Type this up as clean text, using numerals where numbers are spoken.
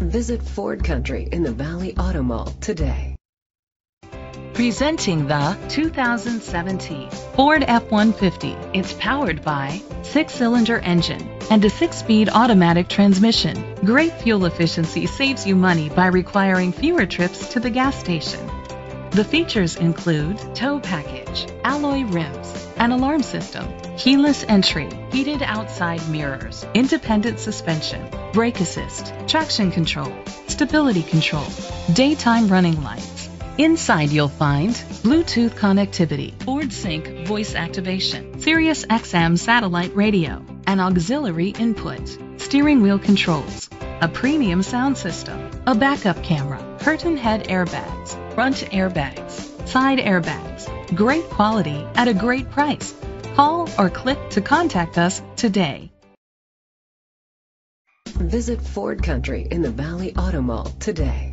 Visit Ford Country in the Valley Auto Mall today. Presenting the 2017 Ford F-150. It's powered by a 6-cylinder engine and a 6-speed automatic transmission. Great fuel efficiency saves you money by requiring fewer trips to the gas station. The features include tow package, alloy rims, an alarm system, keyless entry, heated outside mirrors, independent suspension, brake assist, traction control, stability control, daytime running lights. Inside you'll find Bluetooth connectivity, Ford Sync voice activation, Sirius XM satellite radio, an auxiliary input, steering wheel controls, a premium sound system, a backup camera, curtain head airbags, front airbags, side airbags. Great quality at a great price. Call or click to contact us today. Visit Ford Country in the Valley Auto Mall today.